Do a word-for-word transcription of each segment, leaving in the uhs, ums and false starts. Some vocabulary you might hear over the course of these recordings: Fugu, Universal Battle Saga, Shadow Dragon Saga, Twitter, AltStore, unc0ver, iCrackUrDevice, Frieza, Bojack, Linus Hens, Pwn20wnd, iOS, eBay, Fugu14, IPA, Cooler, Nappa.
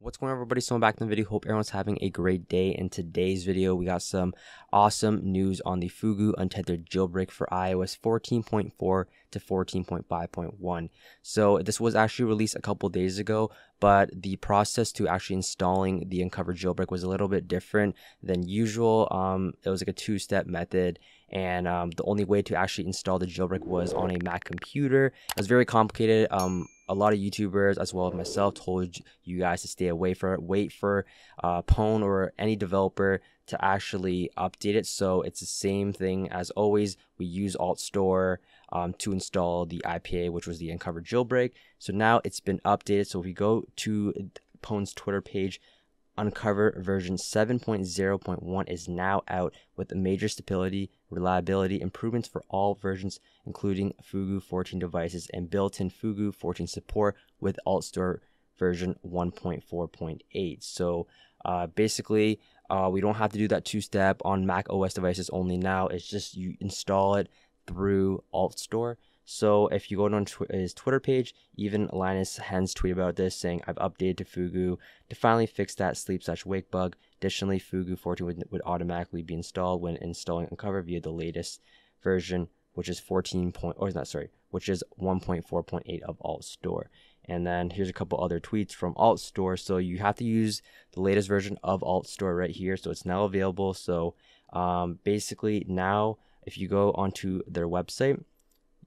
What's going on, everybody? So I'm back in the video. Hope everyone's having a great day. In today's video, we got some awesome news on the Fugu untethered jailbreak for iOS fourteen point four to fourteen point five point one. So this was actually released a couple days ago, but the process to actually installing the unc0ver jailbreak was a little bit different than usual. Um, it was like a two-step method. And um, the only way to actually install the jailbreak was on a Mac computer. It was very complicated. Um, a lot of YouTubers, as well as myself, told you guys to stay away for it. Wait for uh, Pwn or any developer to actually update it. So it's the same thing as always. We use AltStore um, to install the I P A, which was the unc0ver jailbreak. So now it's been updated. So if we go to Pwn's Twitter page, unc0ver version seven point zero point one is now out with major stability, reliability improvements for all versions, including Fugu fourteen devices and built-in Fugu fourteen support with AltStore version one point four point eight. So uh, basically, uh, we don't have to do that two-step on Mac O S devices only now. It's just you install it through AltStore. So if you go on tw his Twitter page, even Linus Hens tweet about this, saying, "I've updated to Fugu to finally fix that sleep slash wake bug. Additionally, Fugu fourteen would, would automatically be installed when installing unc0ver via the latest version, which is fourteen point or not sorry, which is one point four point eight of AltStore." And then here's a couple other tweets from AltStore. So you have to use the latest version of AltStore right here. So it's now available. So um, basically now, if you go onto their website,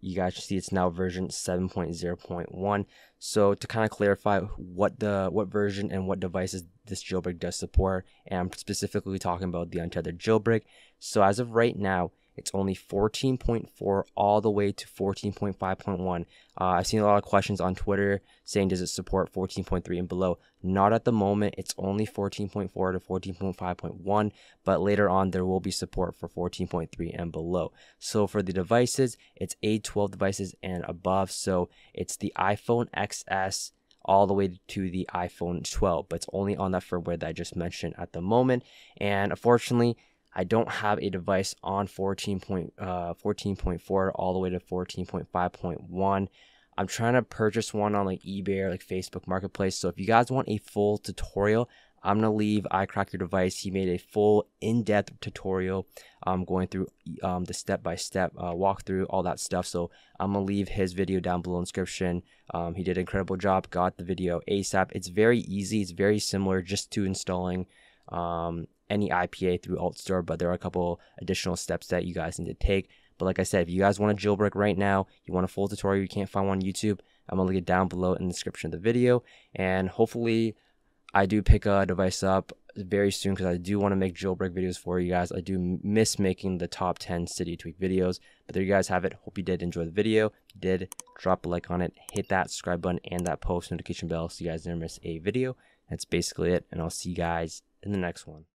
you guys see it's now version seven point zero point one. So to kind of clarify what the what version and what devices this jailbreak does support, and I'm specifically talking about the untethered jailbreak. So as of right now, it's only fourteen point four all the way to fourteen point five point one. Uh, I've seen a lot of questions on Twitter saying, does it support fourteen point three and below? Not at the moment. It's only fourteen point four to fourteen point five point one, but later on there will be support for fourteen point three and below. So for the devices, it's A twelve devices and above. So it's the iPhone X S all the way to the iPhone twelve, but it's only on that firmware that I just mentioned at the moment. And unfortunately, I don't have a device on fourteen point four all the way to fourteen point five point one. I'm trying to purchase one on like eBay or like Facebook Marketplace. So if you guys want a full tutorial, I'm going to leave iCrackUrDevice. He made a full in-depth tutorial um, going through um, the step-by-step uh, walkthrough, all that stuff. So I'm going to leave his video down below in the description. Um, he did an incredible job, got the video ASAP. It's very easy. It's very similar just to installing um any I P A through AltStore, but there are a couple additional steps that you guys need to take. But like I said, if you guys want a jailbreak right now, you want a full tutorial, you can't find one on YouTube, I'm gonna leave it down below in the description of the video. And hopefully I do pick a device up very soon, because I do want to make jailbreak videos for you guys. I do miss making the top ten city tweak videos. But there you guys have it. Hope you did enjoy the video. If you did, drop a like on it, hit that subscribe button and that post notification bell so you guys never miss a video. That's basically it, and I'll see you guys in the next one.